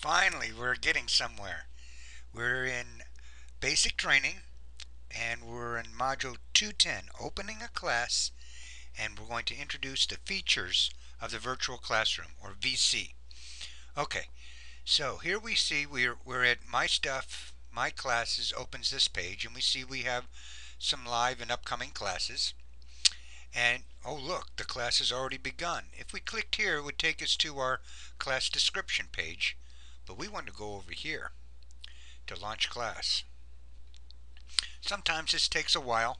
Finally, we're getting somewhere. We're in basic training, and we're in module 210, opening a class, and we're going to introduce the features of the virtual classroom, or VC. Okay, so here we see we're at My Stuff, My Classes opens this page, and we see we have some live and upcoming classes. And oh look, the class has already begun. If we clicked here, it would take us to our class description page, but we want to go over here to launch class. Sometimes this takes a while.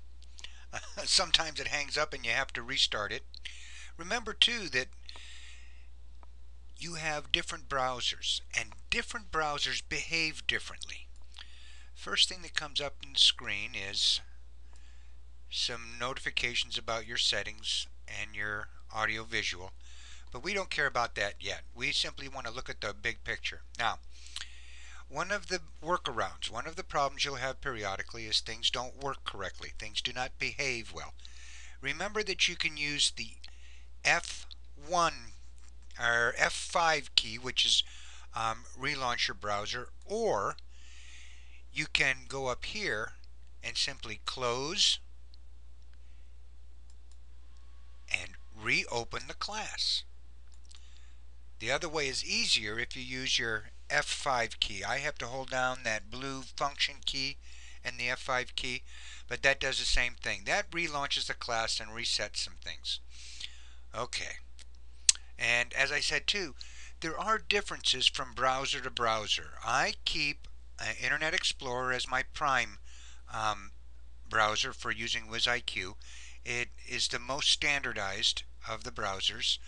Sometimes it hangs up and you have to restart it. Remember too that you have different browsers, and different browsers behave differently. First thing that comes up on the screen is some notifications about your settings and your audio visual, but we don't care about that yet. We simply want to look at the big picture. Now, one of the workarounds, one of the problems you'll have periodically is things don't work correctly. Things do not behave well. Remember that you can use the F1 or F5 key, which is relaunch your browser, or you can go up here and simply close and reopen the class. The other way is easier if you use your F5 key. I have to hold down that blue function key and the F5 key, but that does the same thing. That relaunches the class and resets some things. Okay, and as I said too, there are differences from browser to browser. I keep Internet Explorer as my prime browser for using WizIQ. It is the most standardized of the browsers.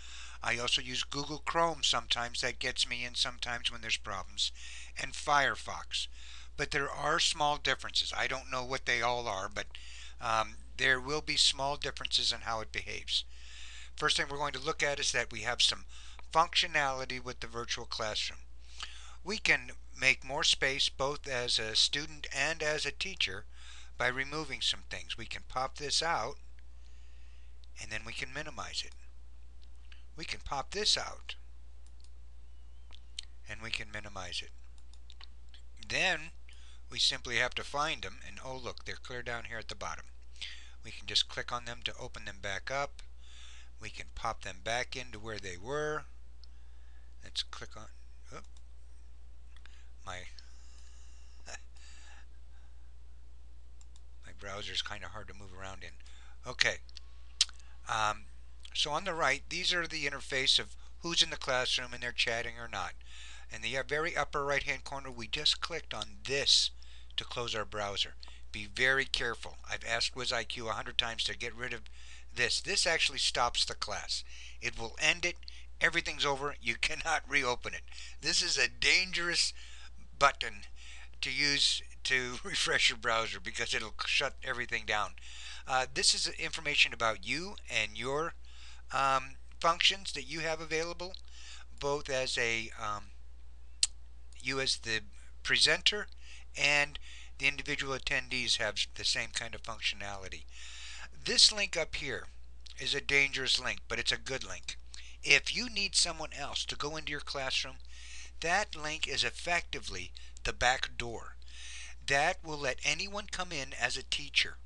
I also use Google Chrome sometimes. That gets me in sometimes when there's problems, and Firefox. But there are small differences. I don't know what they all are, but there will be small differences in how it behaves. First thing we're going to look at is that we have some functionality with the virtual classroom. We can make more space both as a student and as a teacher by removing some things. We can pop this out, and then we can minimize it. We can pop this out and we can minimize it. Then we simply have to find them, and oh look, they're clear down here at the bottom. We can just click on them to open them back up. We can pop them back into where they were. Let's click on my browser is kind of hard to move around in. Okay. So on the right, these are the interface of who's in the classroom and they're chatting or not. In the very upper right hand corner, we just clicked on this to close our browser. Be very careful. I've asked WizIQ 100 times to get rid of this. This actually stops the class. It will end it. Everything's over. You cannot reopen it. This is a dangerous button to use to refresh your browser because it'll shut everything down. This is information about you and your functions that you have available, both as a you as the presenter and the individual attendees have the same kind of functionality. This link up here is a dangerous link, but it's a good link. If you need someone else to go into your classroom, that link is effectively the back door. That will let anyone come in as a teacher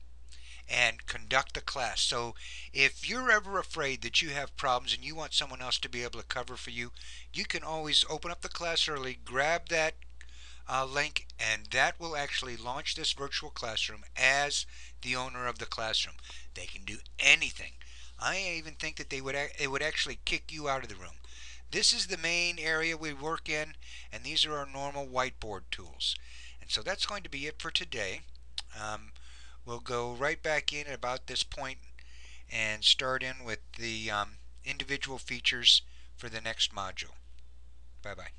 and conduct the class. So if you're ever afraid that you have problems and you want someone else to be able to cover for you, you can always open up the class early, grab that link, and that will actually launch this virtual classroom as the owner of the classroom. They can do anything. I even think that it would actually kick you out of the room. This is the main area we work in, and these are our normal whiteboard tools. And so that's going to be it for today. We'll go right back in at about this point and start in with the individual features for the next module. Bye-bye.